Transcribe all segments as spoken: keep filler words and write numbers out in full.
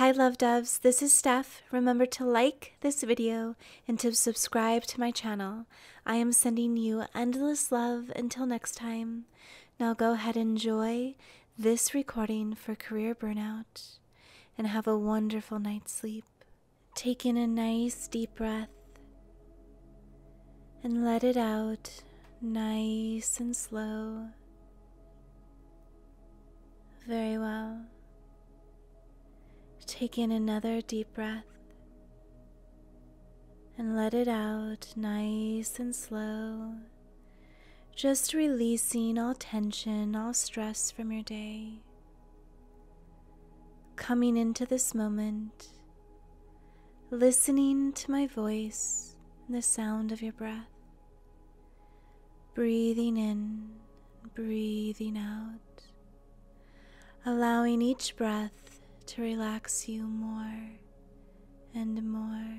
Hi Love Doves, this is Steph. Remember to like this video and to subscribe to my channel. I am sending you endless love until next time. Now go ahead and enjoy this recording for career burnout and have a wonderful night's sleep. Take in a nice deep breath and let it out nice and slow. Very well. Take in another deep breath and let it out nice and slow. Just releasing all tension, all stress from your day. Coming into this moment, listening to my voice and the sound of your breath. Breathing in, breathing out. Allowing each breath to relax you more and more.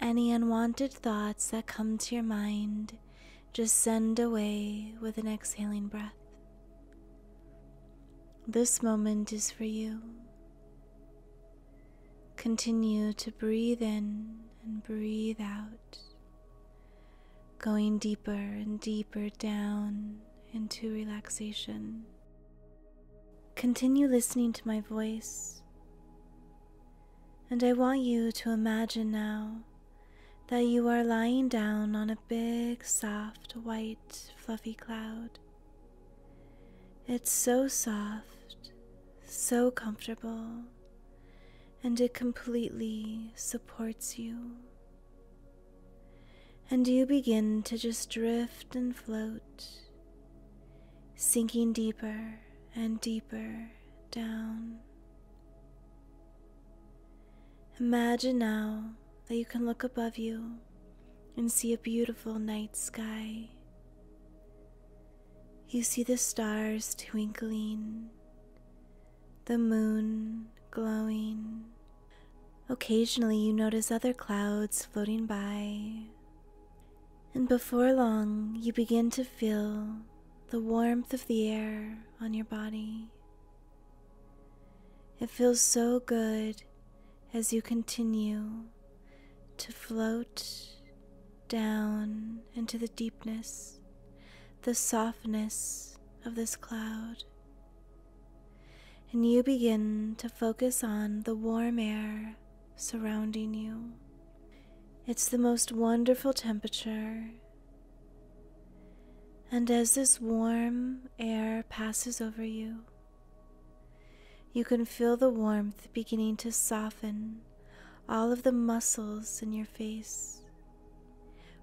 Any unwanted thoughts that come to your mind, just send away with an exhaling breath. This moment is for you. Continue to breathe in and breathe out, going deeper and deeper down into relaxation. Continue listening to my voice, and I want you to imagine now that you are lying down on a big, soft, white, fluffy cloud. It's so soft, so comfortable, and it completely supports you. And you begin to just drift and float, sinking deeper and deeper down. Imagine now that you can look above you and see a beautiful night sky. You see the stars twinkling, the moon glowing. Occasionally you notice other clouds floating by, and before long you begin to feel the warmth of the air on your body. It feels so good as you continue to float down into the deepness, the softness of this cloud. And you begin to focus on the warm air surrounding you. It's the most wonderful temperature. And as this warm air passes over you, you can feel the warmth beginning to soften all of the muscles in your face,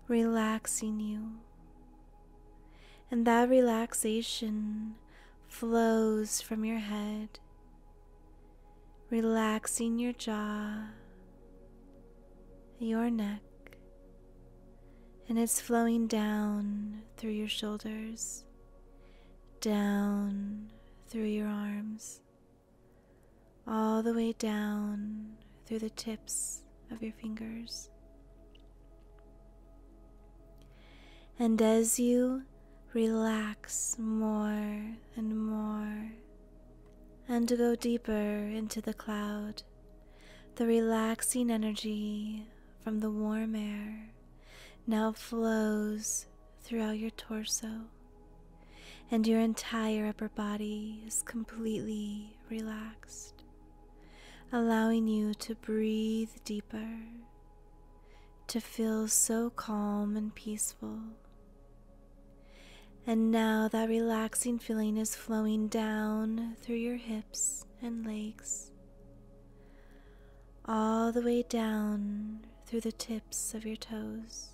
relaxing you. And that relaxation flows from your head, relaxing your jaw, your neck, and it's flowing down through your shoulders, down through your arms, all the way down through the tips of your fingers. And as you relax more and more, and to go deeper into the cloud, the relaxing energy from the warm air now flows throughout your torso, and your entire upper body is completely relaxed, allowing you to breathe deeper, to feel so calm and peaceful. And now that relaxing feeling is flowing down through your hips and legs, all the way down through the tips of your toes.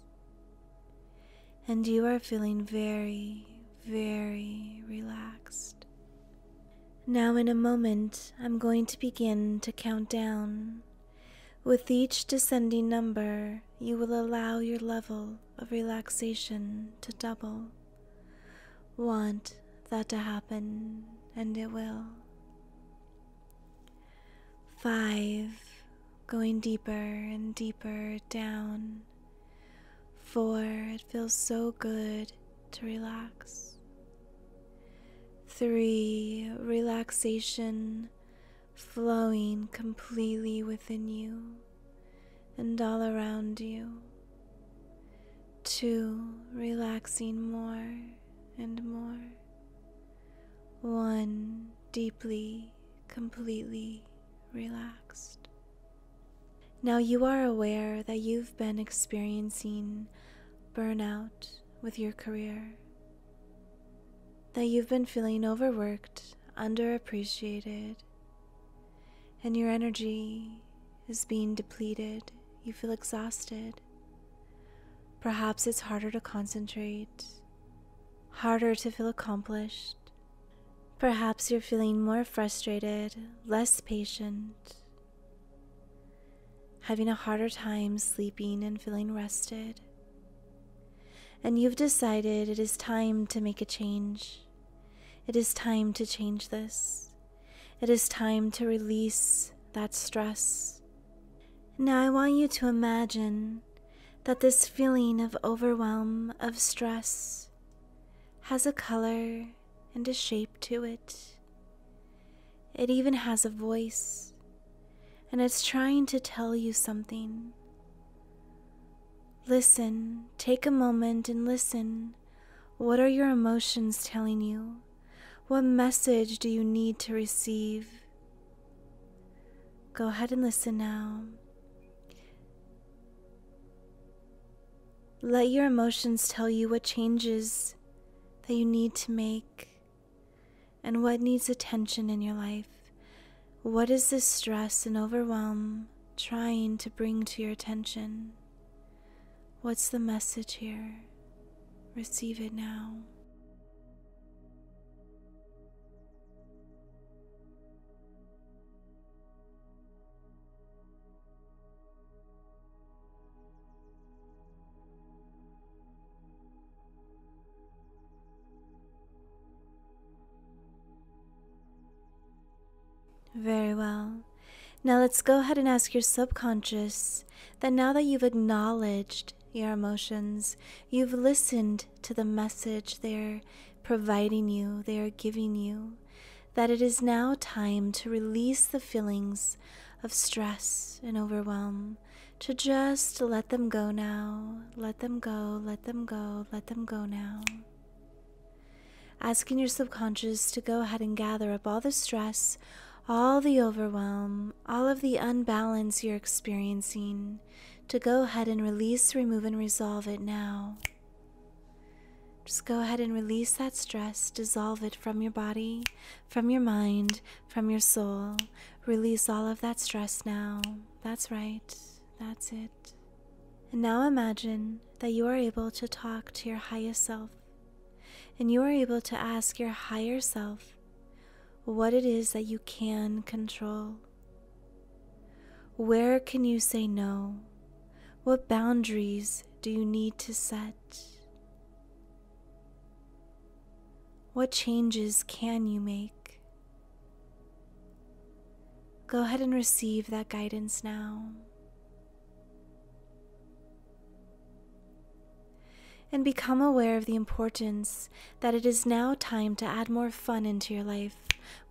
And you are feeling very, very relaxed. Now in a moment, I'm going to begin to count down. With each descending number, you will allow your level of relaxation to double. Want that to happen, and it will. Five, going deeper and deeper down. Four, it feels so good to relax. Three, relaxation flowing completely within you and all around you. Two, relaxing more and more. One, deeply, completely relaxed. Now you are aware that you've been experiencing burnout with your career, that you've been feeling overworked, underappreciated, and your energy is being depleted. You feel exhausted. Perhaps it's harder to concentrate, harder to feel accomplished. Perhaps you're feeling more frustrated, less patient, having a harder time sleeping and feeling rested. And you've decided it is time to make a change. It is time to change this. It is time to release that stress. Now I want you to imagine that this feeling of overwhelm, of stress, has a color and a shape to it. It even has a voice, and it's trying to tell you something. Listen, take a moment and listen. What are your emotions telling you? What message do you need to receive? Go ahead and listen now. Let your emotions tell you what changes that you need to make and what needs attention in your life. What is this stress and overwhelm trying to bring to your attention? What's the message here? Receive it now. Very well. Now let's go ahead and ask your subconscious that now that you've acknowledged your emotions, you've listened to the message they're providing you, they are giving you, that it is now time to release the feelings of stress and overwhelm, to just let them go now, let them go, let them go, let them go now. Asking your subconscious to go ahead and gather up all the stress, all the overwhelm, all of the unbalance you're experiencing, to go ahead and release, remove, and resolve it now. Just go ahead and release that stress, dissolve it from your body, from your mind, from your soul. Release all of that stress now. That's right, that's it. And now imagine that you are able to talk to your highest self, and you are able to ask your higher self what it is that you can control. Where can you say no? What boundaries do you need to set? What changes can you make? Go ahead and receive that guidance now. And become aware of the importance that it is now time to add more fun into your life.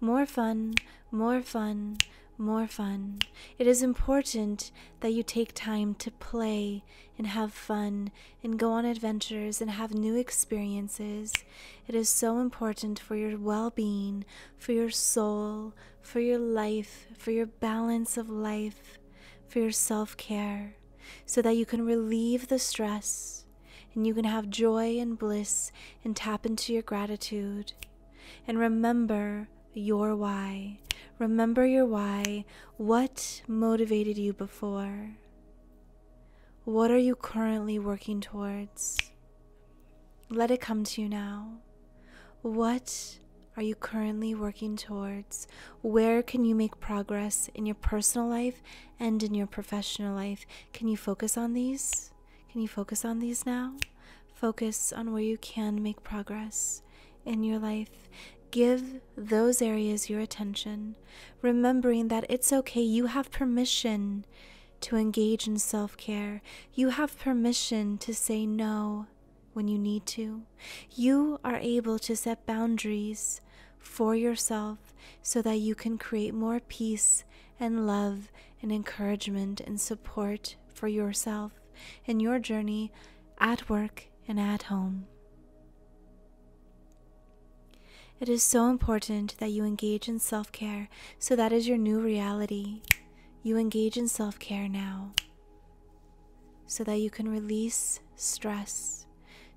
More fun, more fun, more fun. It is important that you take time to play and have fun and go on adventures and have new experiences. It is so important for your well-being, for your soul, for your life, for your balance of life, for your self-care, so that you can relieve the stress and you can have joy and bliss and tap into your gratitude. And remember your why. Remember your why. What motivated you before? What are you currently working towards? Let it come to you now. What are you currently working towards? Where can you make progress in your personal life and in your professional life? Can you focus on these? Can you focus on these now? Focus on where you can make progress in your life. Give those areas your attention, remembering that it's okay. You have permission to engage in self-care. You have permission to say no when you need to. You are able to set boundaries for yourself so that you can create more peace and love and encouragement and support for yourself in your journey at work and at home. It is so important that you engage in self-care, so that is your new reality. You engage in self-care now so that you can release stress,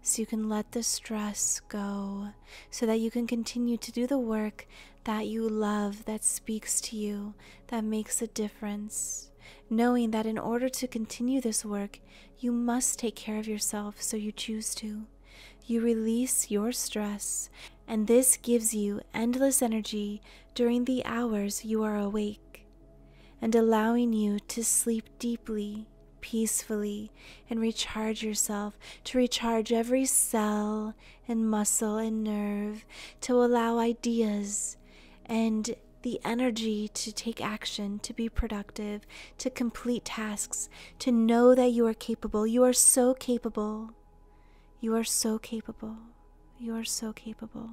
so you can let the stress go, so that you can continue to do the work that you love, that speaks to you, that makes a difference, knowing that in order to continue this work, you must take care of yourself, so you choose to. You release your stress, and this gives you endless energy during the hours you are awake, and allowing you to sleep deeply, peacefully, and recharge yourself, to recharge every cell and muscle and nerve, to allow ideas and the energy to take action, to be productive, to complete tasks, to know that you are capable. You are so capable. You are so capable. You are so capable.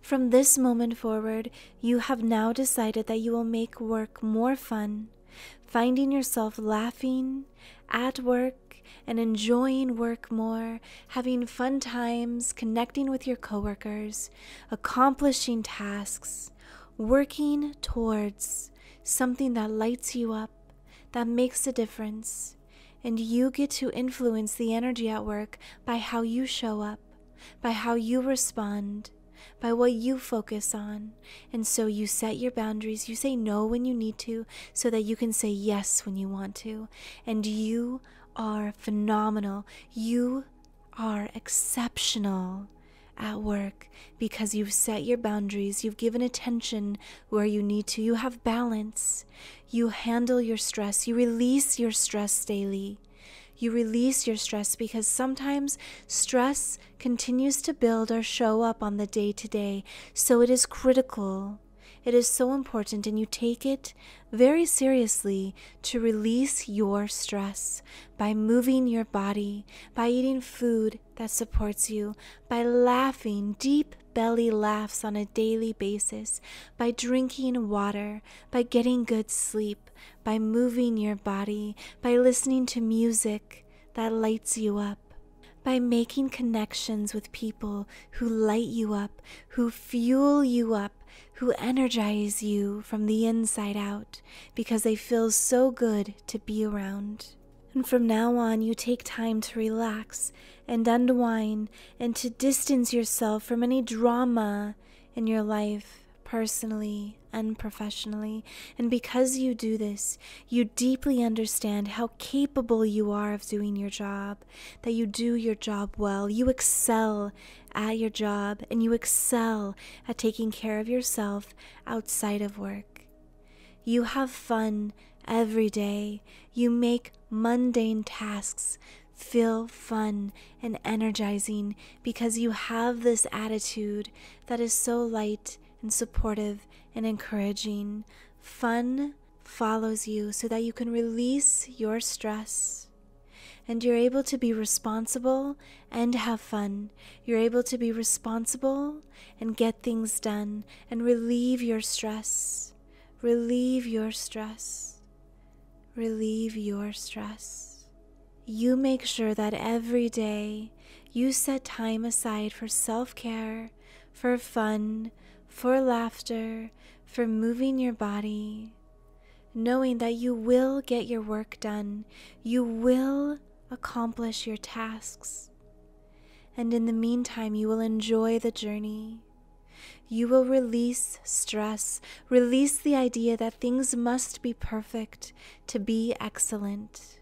From this moment forward, you have now decided that you will make work more fun, finding yourself laughing at work and enjoying work more, having fun times, connecting with your coworkers, accomplishing tasks, working towards something that lights you up, that makes a difference, and you get to influence the energy at work by how you show up, by how you respond, by what you focus on. And so you set your boundaries, you say no when you need to, so that you can say yes when you want to. And you are phenomenal. You are exceptional at work because you've set your boundaries, you've given attention where you need to, you have balance, you handle your stress, you release your stress daily. You release your stress because sometimes stress continues to build or show up on the day-to-day. So it is critical. It is so important, and you take it very seriously to release your stress by moving your body, by eating food that supports you, by laughing deep belly laughs on a daily basis, by drinking water, by getting good sleep, by moving your body, by listening to music that lights you up, by making connections with people who light you up, who fuel you up, who energize you from the inside out, because they feel so good to be around. And from now on, you take time to relax and unwind and to distance yourself from any drama in your life, personally and professionally. And because you do this, you deeply understand how capable you are of doing your job, that you do your job well, you excel at your job, and you excel at taking care of yourself outside of work. You have fun every day. You make mundane tasks feel fun and energizing because you have this attitude that is so light and supportive and encouraging. Fun follows you so that you can release your stress, and you're able to be responsible and have fun. You're able to be responsible and get things done and relieve your stress. Relieve your stress. Relieve your stress. You make sure that every day you set time aside for self-care, for fun, for laughter, for moving your body, knowing that you will get your work done, you will accomplish your tasks, and in the meantime, you will enjoy the journey. You will release stress, release the idea that things must be perfect to be excellent,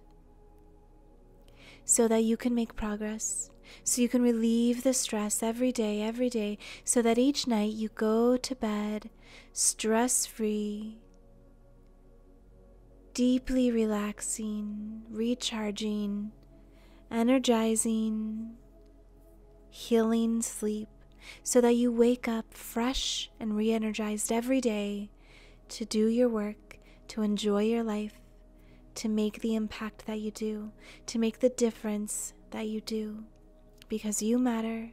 so that you can make progress, so you can relieve the stress every day, every day, so that each night you go to bed stress-free, deeply relaxing, recharging, energizing, healing sleep, so that you wake up fresh and re-energized every day to do your work, to enjoy your life, to make the impact that you do, to make the difference that you do. Because you matter,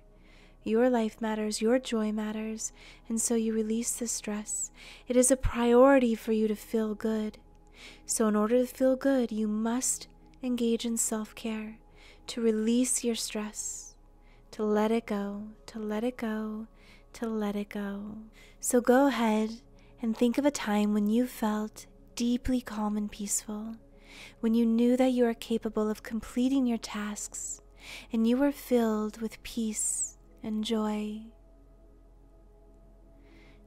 Your life matters, your joy matters, and so you release the stress. It is a priority for you to feel good. So in order to feel good, you must engage in self-care to release your stress, to let it go, to let it go, to let it go. So go ahead and think of a time when you felt deeply calm and peaceful, when you knew that you are capable of completing your tasks and you were filled with peace and joy.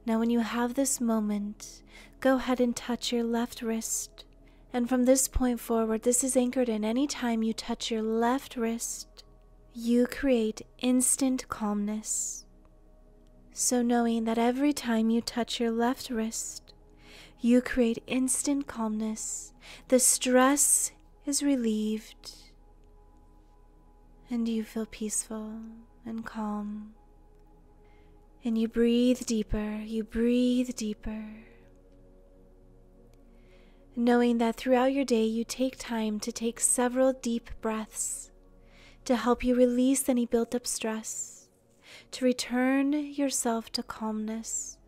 Now when you have this moment, go ahead and touch your left wrist. And from this point forward, this is anchored in. Any time you touch your left wrist, you create instant calmness. So knowing that every time you touch your left wrist, you create instant calmness. The stress is relieved, and you feel peaceful and calm. And you breathe deeper, you breathe deeper. Knowing that throughout your day you take time to take several deep breaths to help you release any built-up stress, to return yourself to calmness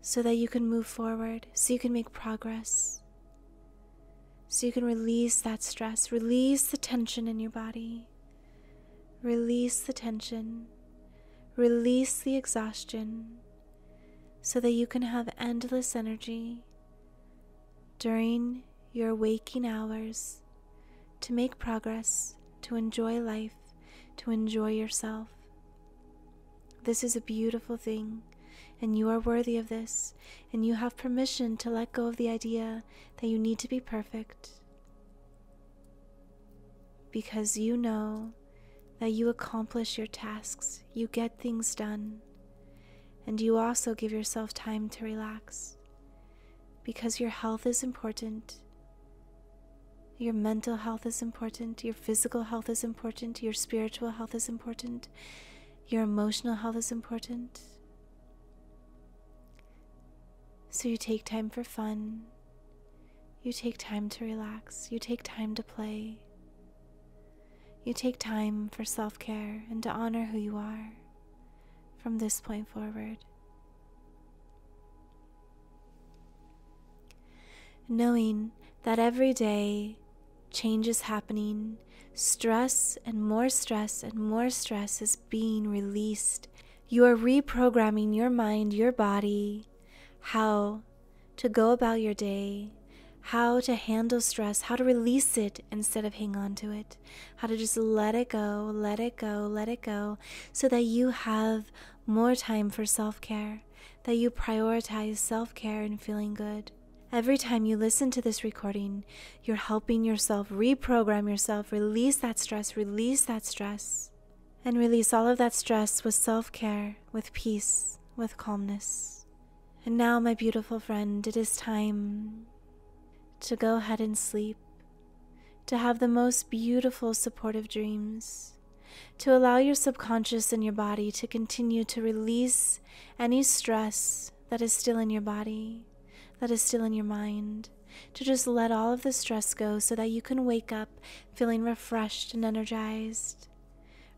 so that you can move forward, so you can make progress, so you can release that stress, release the tension in your body, release the tension, release the exhaustion, so that you can have endless energy during your waking hours to make progress, to enjoy life, to enjoy yourself. This is a beautiful thing, and you are worthy of this, and you have permission to let go of the idea that you need to be perfect, because you know that you accomplish your tasks, you get things done, and you also give yourself time to relax. Because your health is important, your mental health is important, your physical health is important, your spiritual health is important, your emotional health is important. So you take time for fun, you take time to relax, you take time to play, you take time for self-care and to honor who you are from this point forward. Knowing that every day change is happening, stress and more stress and more stress is being released. You are reprogramming your mind, your body, how to go about your day, how to handle stress, how to release it instead of hang on to it, how to just let it go, let it go, let it go, so that you have more time for self-care, that you prioritize self-care and feeling good. Every time you listen to this recording, you're helping yourself reprogram yourself, release that stress, release that stress, and release all of that stress with self-care, with peace, with calmness. And now, my beautiful friend, it is time to go ahead and sleep, to have the most beautiful, supportive dreams, to allow your subconscious and your body to continue to release any stress that is still in your body, that is still in your mind, to just let all of the stress go so that you can wake up feeling refreshed and energized,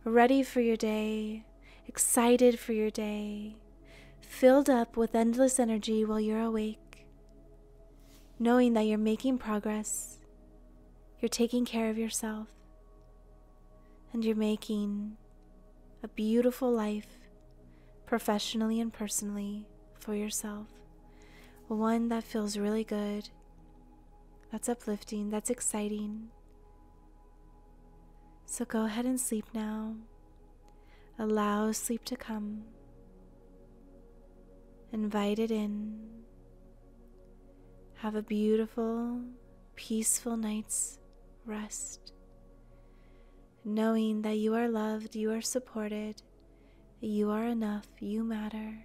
ready for your day, excited for your day, filled up with endless energy while you're awake, knowing that you're making progress, you're taking care of yourself, and you're making a beautiful life professionally and personally for yourself. One that feels really good, that's uplifting, that's exciting. So go ahead and sleep now. Allow sleep to come. Invite it in. Have a beautiful, peaceful night's rest, knowing that you are loved, you are supported, you are enough, you matter.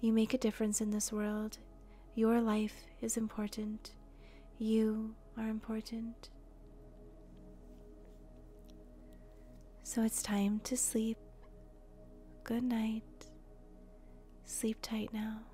You make a difference in this world. Your life is important. You are important. So it's time to sleep. Good night. Sleep tight now.